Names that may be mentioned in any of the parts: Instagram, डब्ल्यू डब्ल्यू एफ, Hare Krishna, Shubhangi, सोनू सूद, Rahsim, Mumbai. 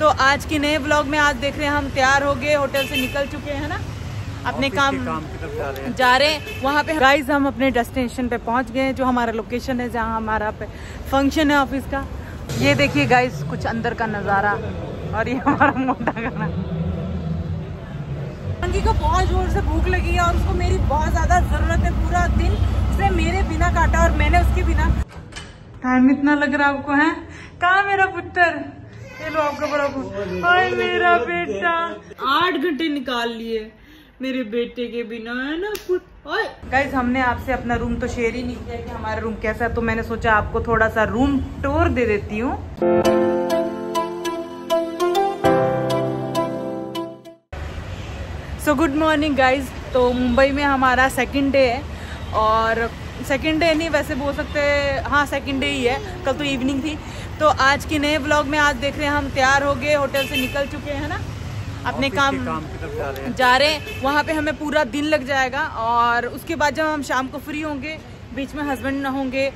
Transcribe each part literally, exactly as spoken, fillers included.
तो आज के नए ब्लॉग में आज देख रहे हैं हम तैयार हो गए, होटल से निकल चुके हैं ना, अपने काम, काम की तरफ जा रहे हैं जा रहे हैं वहाँ पे गाइस हम अपने डेस्टिनेशन पे पहुँच गए, जो हमारा लोकेशन है जहाँ हमारा फंक्शन है ऑफिस का। ये देखिए गाइस कुछ अंदर का नज़ारा, और ये हमारा मोटा गाना। शुभांगी को बहुत जोर से भूख लगी है और उसको मेरी बहुत ज़्यादा ज़रूरत है, पूरा दिन उसने मेरे बिना काटा और मैंने उसके बिना। टाइम इतना लग रहा आपको है, कहाँ मेरा पुत्तर, ये लो आपका बड़ा पुत्र, हाय मेरा बेटा। आठ घंटे निकाल लिए मेरे बेटे के बिना, है ना। गाइज हमने आपसे अपना रूम तो शेयर ही नहीं किया कि हमारा रूम कैसा है, तो मैंने सोचा आपको थोड़ा सा रूम टूर दे देती हूँ। सो गुड मॉर्निंग गाइज, तो मुंबई में हमारा सेकंड डे है, और सेकंड डे नहीं वैसे बोल सकते, हाँ सेकंड डे ही है, कल तो इवनिंग थी। तो आज के नए ब्लॉग में आज देख रहे हैं हम तैयार हो गए, होटल से निकल चुके हैं ना, अपने काम, काम की तरफ जा रहे हैं जा रहे हैं वहाँ पे हमें पूरा दिन लग जाएगा, और उसके बाद जब हम शाम को फ्री होंगे, बीच में हस्बैंड ना होंगे,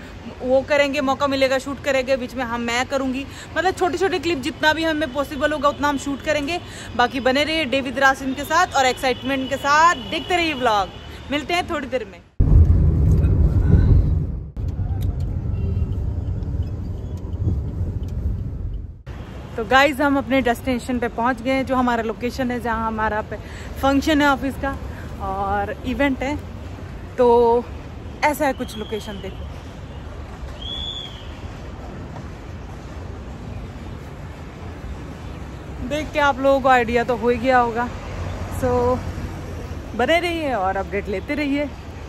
वो करेंगे, मौका मिलेगा शूट करेंगे, बीच में हम मैं करूँगी, मतलब छोटे छोटे क्लिप जितना भी हमें पॉसिबल होगा उतना हम शूट करेंगे। बाकी बने रहिए डे विद रासिम के साथ और एक्साइटमेंट के साथ, देखते रहिए व्लॉग। मिलते हैं थोड़ी देर में। तो गाइज़ हम अपने डेस्टिनेशन पे पहुंच गए, जो हमारा लोकेशन है जहां हमारा फंक्शन है ऑफिस का और इवेंट है, तो ऐसा है कुछ लोकेशन। देखो देख के आप लोगों को आइडिया तो हो ही गया होगा, सो बने रहिए और अपडेट लेते रहिए,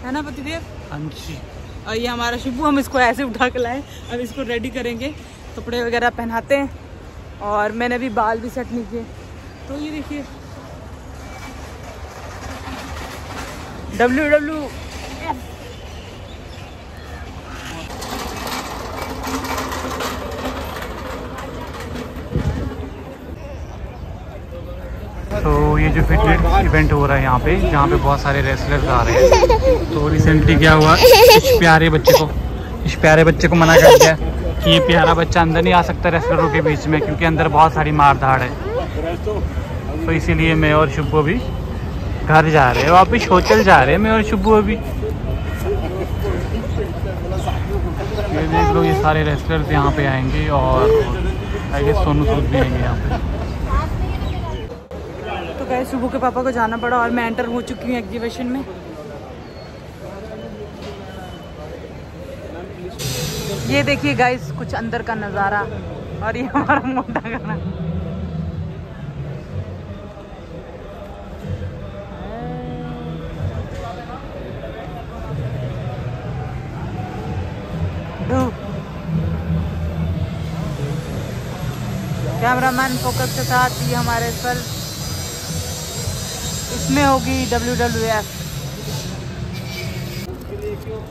है ना पतिदेव। हाँ जी, और ये हमारा शुभू, हम इसको ऐसे उठा के लाए, अब इसको रेडी करेंगे, कपड़े वगैरह पहनाते हैं, और मैंने भी बाल भी सेट नहीं किए। तो ये देखिए डब्ल्यू डब्ल्यू एफ। तो ये जो फिटनेस इवेंट हो रहा है यहाँ पे, जहाँ पे बहुत सारे रेसलर्स आ रहे हैं, तो रिसेंटली क्या हुआ, इस प्यारे बच्चे को इस प्यारे बच्चे को मना कर दिया कि ये प्यारा बच्चा अंदर नहीं आ सकता रेस्लरों के बीच में, क्योंकि अंदर बहुत सारी मार धाड़ है। तो इसीलिए मैं और शुभू भी घर जा रहे हैं, वापस होटल जा रहे हैं, मैं और शुभू अभी। ये देख लो, ये सारे रेस्लर्स यहाँ पे आएंगे, और आई गेस सोनू सूद भी आएंगे यहाँ पे। तो गाइस शुभू के पापा को जाना पड़ा और मैं एंटर हो चुकी हूँ एग्जीबिशन में। ये देखिए गाइस कुछ अंदर का नज़ारा, और ये हमारा मोटा गाना। कैमरामैन फोकस के साथ, ये हमारे सर, इसमें होगी डब्ल्यू डब्ल्यू एफ।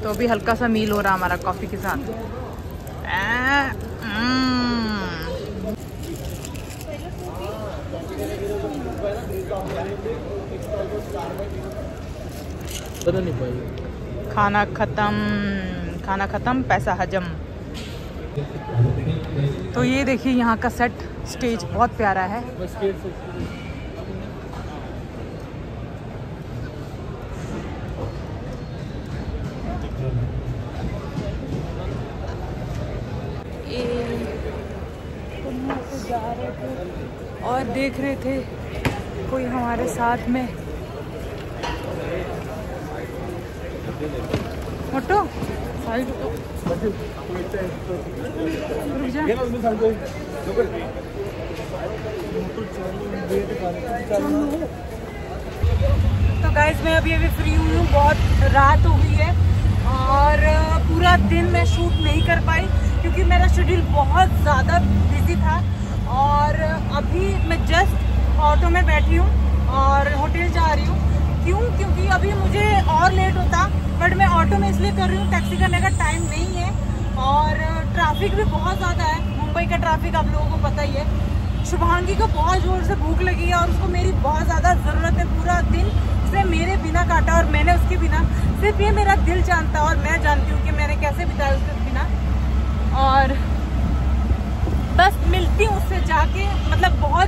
तो अभी हल्का सा मील हो रहा हमारा कॉफ़ी के साथ। खाना खत्म, खाना खत्म, पैसा हजम। तो ये देखिए यहाँ का सेट, स्टेज बहुत प्यारा है। और देख रहे थे कोई हमारे साथ में फोटो, तो गाइस मैं अभी अभी फ्री हुई हूँ, बहुत रात हो गई है और पूरा दिन मैं शूट नहीं कर पाई क्योंकि मेरा शेड्यूल बहुत ज़्यादा बिजी था। और अभी मैं जस्ट ऑटो में बैठी हूँ और होटल जा रही हूँ। क्यों? क्योंकि अभी मुझे और लेट होता, बट मैं ऑटो में इसलिए कर रही हूँ, टैक्सी करने का टाइम नहीं है। और ट्रैफिक भी बहुत ज़्यादा है, मुंबई का ट्रैफिक आप लोगों को पता ही है। शुभांगी को बहुत ज़ोर से भूख लगी है और उसको मेरी बहुत ज़्यादा ज़रूरत है, पूरा दिन उसने मेरे बिना काटा और मैंने उसके बिना। सिर्फ ये मेरा दिल जानता है और मैं जानती हूँ कि मैंने कैसे बिताया उसके बिना। और बस मिलती हूँ उससे जाके, मतलब बहुत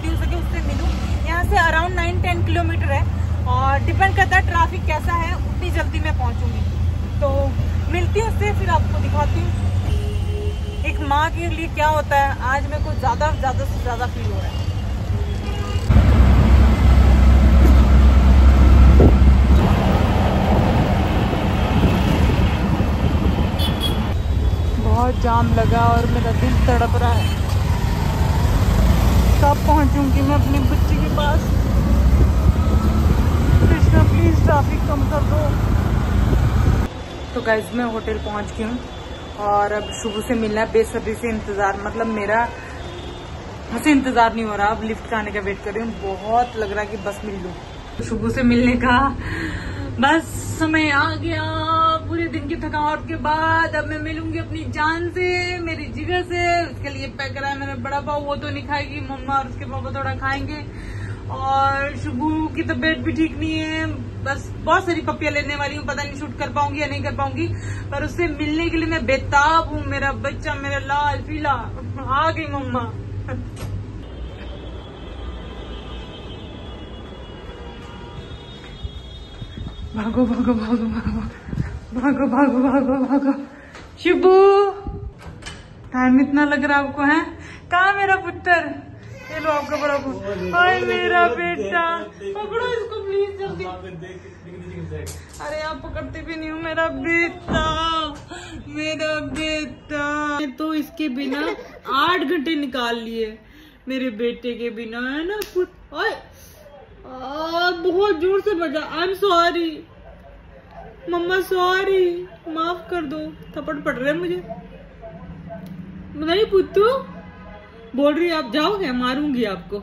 जल्दी हो सके उससे मिलूँ। यहाँ से अराउंड नाइन टेन किलोमीटर है और डिपेंड करता है ट्रैफिक कैसा है, उतनी जल्दी मैं पहुँचूँगी। तो मिलती हूँ उससे, फिर आपको दिखाती हूँ एक माँ के लिए क्या होता है। आज मेरे को ज़्यादा ज़्यादा से ज़्यादा फील हो रहा है। बहुत जाम लगा और मेरा दिल तड़प रहा है। कब पहुंचूंगी मैं अपनी बच्ची के पास? कृष्णा प्लीज़ ट्रैफिक कम कर दो। तो गाइस मैं होटल पहुंच गई हूँ और अब शुभ से मिलना है। बेसब्री से इंतज़ार, मतलब मेरा मुझसे इंतज़ार नहीं हो रहा। अब लिफ्ट का आने का वेट कर रही हूँ, बहुत लग रहा है कि बस मिल लूँ। शुभ से मिलने का बस समय आ गया। पूरे दिन की थकावट के बाद अब मैं मिलूंगी अपनी जान से, मेरी जिगर से। उसके लिए पैक करा है मैंने बड़ा पाव, वो तो नहीं खाएगी, मम्मा और उसके पापा थोड़ा खाएंगे। और शुभू की तबीयत भी ठीक नहीं है। बस बहुत सारी पपियां लेने वाली हूँ, पता नहीं शूट कर पाऊंगी या नहीं कर पाऊंगी, पर उससे मिलने के लिए मैं बेताब हूँ। मेरा बच्चा, मेरा लाल पीला, आ गई मम्मा। भागो भागो भागो भागो भागो भागो भागो भागो। शिबू, टाइम इतना लग रहा आपको है? कहाँ मेरा पुत्र? ये लो आपका बड़ा पुत्र। हाय मेरा बेटा, पकड़ो इसको प्लीज जल्दी। अरे आप पकड़ते भी नहीं हो। मेरा बेटा, मेरा बेटा। तो इसके बिना आठ घंटे निकाल लिए मेरे बेटे के बिना, है ना। ओए आ, बहुत जोर से बजा। आई एम सॉरी मम्मा, सॉरी, माफ कर दो। थप्पड़ पड़ रहा है मुझे। नहीं पुत्तू बोल रही है, आप जाओगे, मारूंगी आपको।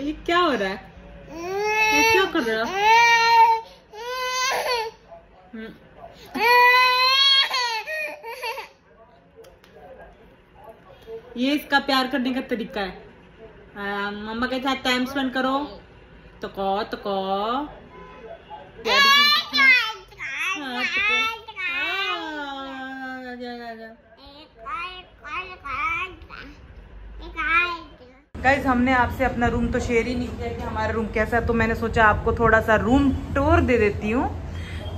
ये क्या हो रहा है? ये क्या कर रहा है? ये इसका प्यार करने का तरीका है। आ, मम्मा के साथ टाइम स्पेंड करो। तो को तो को गाइस, हमने आपसे अपना रूम तो शेयर ही नहीं किया कि हमारा रूम कैसा है, तो मैंने सोचा आपको थोड़ा सा रूम टूर दे देती हूँ।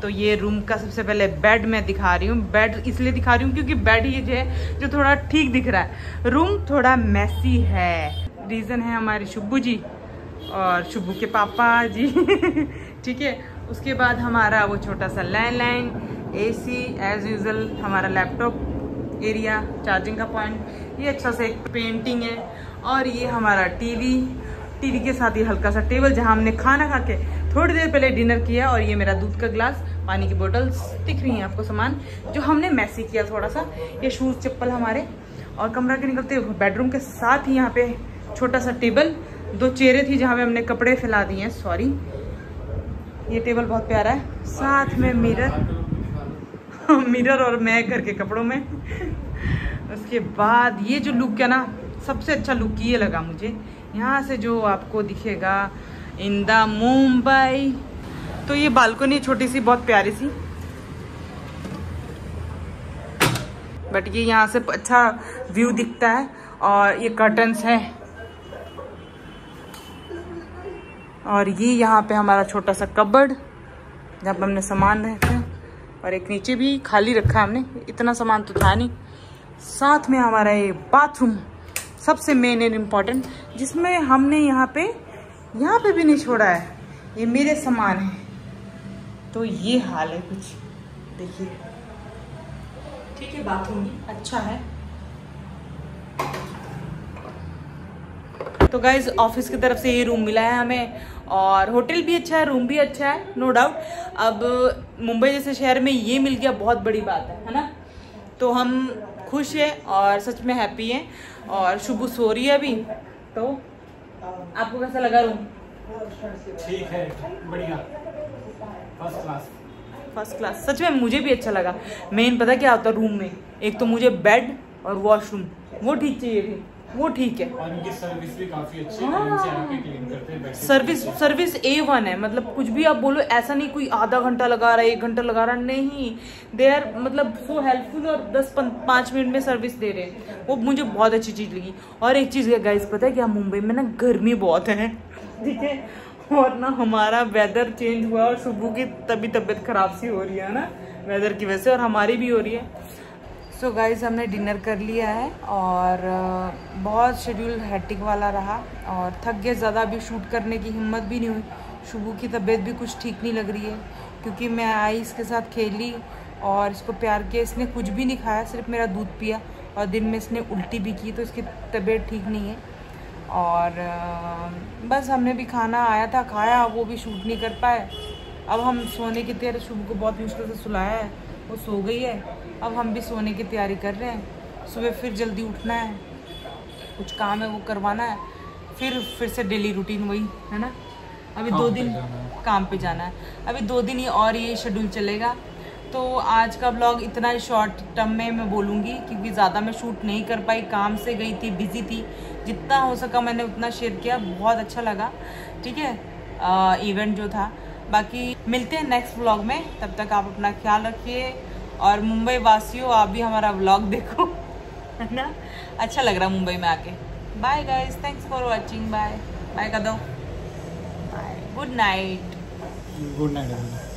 तो ये रूम का सबसे पहले बेड मैं दिखा रही हूँ। बेड इसलिए दिखा रही हूँ क्योंकि बेड ये जो है जो थोड़ा ठीक दिख रहा है, रूम थोड़ा मैसी है। रीज़न है हमारे शुभू जी और शुभू के पापा जी। ठीक है, उसके बाद हमारा वो छोटा सा लैंडलाइन, एसी, एज यूजल हमारा लैपटॉप एरिया, चार्जिंग का पॉइंट, ये अच्छा सा एक पेंटिंग है। और ये हमारा टीवी, टीवी के साथ ये हल्का सा टेबल जहाँ हमने खाना खा के थोड़ी देर पहले डिनर किया। और ये मेरा दूध का ग्लास, पानी की बोटल्स दिख रही हैं आपको, सामान जो हमने मैसी किया थोड़ा सा। ये शूज़, चप्पल हमारे। और कमरा के निकलते बेडरूम के साथ ही यहाँ पे छोटा सा टेबल, दो चेयरें थी जहाँ पे हमने कपड़े फैला दिए हैं, सॉरी। ये टेबल बहुत प्यारा है, साथ में मिरर मिरर और मैं घर के कपड़ों में। उसके बाद ये जो लुक है ना, सबसे अच्छा लुक ये लगा मुझे। यहाँ से जो आपको दिखेगा इन द मुंबई। तो ये बालकनी छोटी सी, बहुत प्यारी सी, बट ये यहाँ से अच्छा व्यू दिखता है। और ये कर्टन्स है और ये यहाँ पे हमारा छोटा सा कबर्ड जहाँ पे हमने सामान रखा है। और एक नीचे भी खाली रखा है हमने, इतना सामान तो था नहीं। साथ में हमारा ये बाथरूम, सबसे मेन एंड इम्पॉर्टेंट, जिसमें हमने यहाँ पे यहाँ पे भी नहीं छोड़ा है। ये मेरे सामान है। तो ये हाल है कुछ, देखिए। ठीक है, बाथरूम अच्छा है। तो गाइज ऑफिस की तरफ से ये रूम मिला है हमें, और होटल भी अच्छा है, रूम भी अच्छा है, नो डाउट। अब मुंबई जैसे शहर में ये मिल गया, बहुत बड़ी बात है, है ना। तो हम खुश हैं और सच में हैप्पी हैं। और शुभू सो रही है अभी। तो आपको कैसा लगा रूम? ठीक है, बढ़िया, फर्स्ट क्लास, फर्स्ट क्लास। सच में मुझे भी अच्छा लगा। मेन पता क्या होता है रूम में, एक तो मुझे बेड और वॉशरूम, वो ठीक चाहिए थी। वो ठीक है। और इनकी सर्विस भी काफी अच्छी है, आके क्लीन करते हैं। सर्विस सर्विस ए वन है, मतलब कुछ भी आप बोलो ऐसा नहीं कोई आधा घंटा लगा रहा है, एक घंटा लगा रहा, नहीं दे आर मतलब सो हेल्पफुल और दस पाँच मिनट में सर्विस दे रहे हैं, वो मुझे बहुत अच्छी चीज़ लगी। और एक चीज़ गाइस पता है क्या, मुंबई में ना गर्मी बहुत है, ठीक है, और ना हमारा वेदर चेंज हुआ और सुबह की तभी तबीयत खराब सी हो रही है ना वेदर की वजह से, और हमारी भी हो रही है। सो so गाइज़ हमने डिनर कर लिया है और बहुत शेड्यूल हेक्टिक वाला रहा और थक गए ज़्यादा, अभी शूट करने की हिम्मत भी नहीं हुई। शुभू की तबीयत भी कुछ ठीक नहीं लग रही है क्योंकि मैं आई इसके साथ खेली और इसको प्यार किया, इसने कुछ भी नहीं खाया, सिर्फ मेरा दूध पिया और दिन में इसने उल्टी भी की, तो इसकी तबीयत ठीक नहीं है। और बस हमने भी खाना आया था खाया, वो भी शूट नहीं कर पाए। अब हम सोने की तैयारी, शुभू को बहुत मुश्किल से सुलाया है, वो सो गई है, अब हम भी सोने की तैयारी कर रहे हैं। सुबह फिर जल्दी उठना है, कुछ काम है वो करवाना है, फिर फिर से डेली रूटीन वही है ना। अभी दो दिन काम पे जाना है, अभी दो दिन ही और ये शेड्यूल चलेगा। तो आज का ब्लॉग इतना ही शॉर्ट टर्म में मैं बोलूँगी क्योंकि ज़्यादा मैं शूट नहीं कर पाई, काम से गई थी, बिजी थी, जितना हो सका मैंने उतना शेयर किया। बहुत अच्छा लगा, ठीक है, इवेंट जो था। बाकी मिलते हैं नेक्स्ट ब्लॉग में, तब तक आप अपना ख्याल रखिए और मुंबई वासियों आप भी हमारा व्लॉग देखो, है ना, अच्छा लग रहा मुंबई में आके। Bye guys, thanks for watching, bye bye कर दो, bye, good night, good night.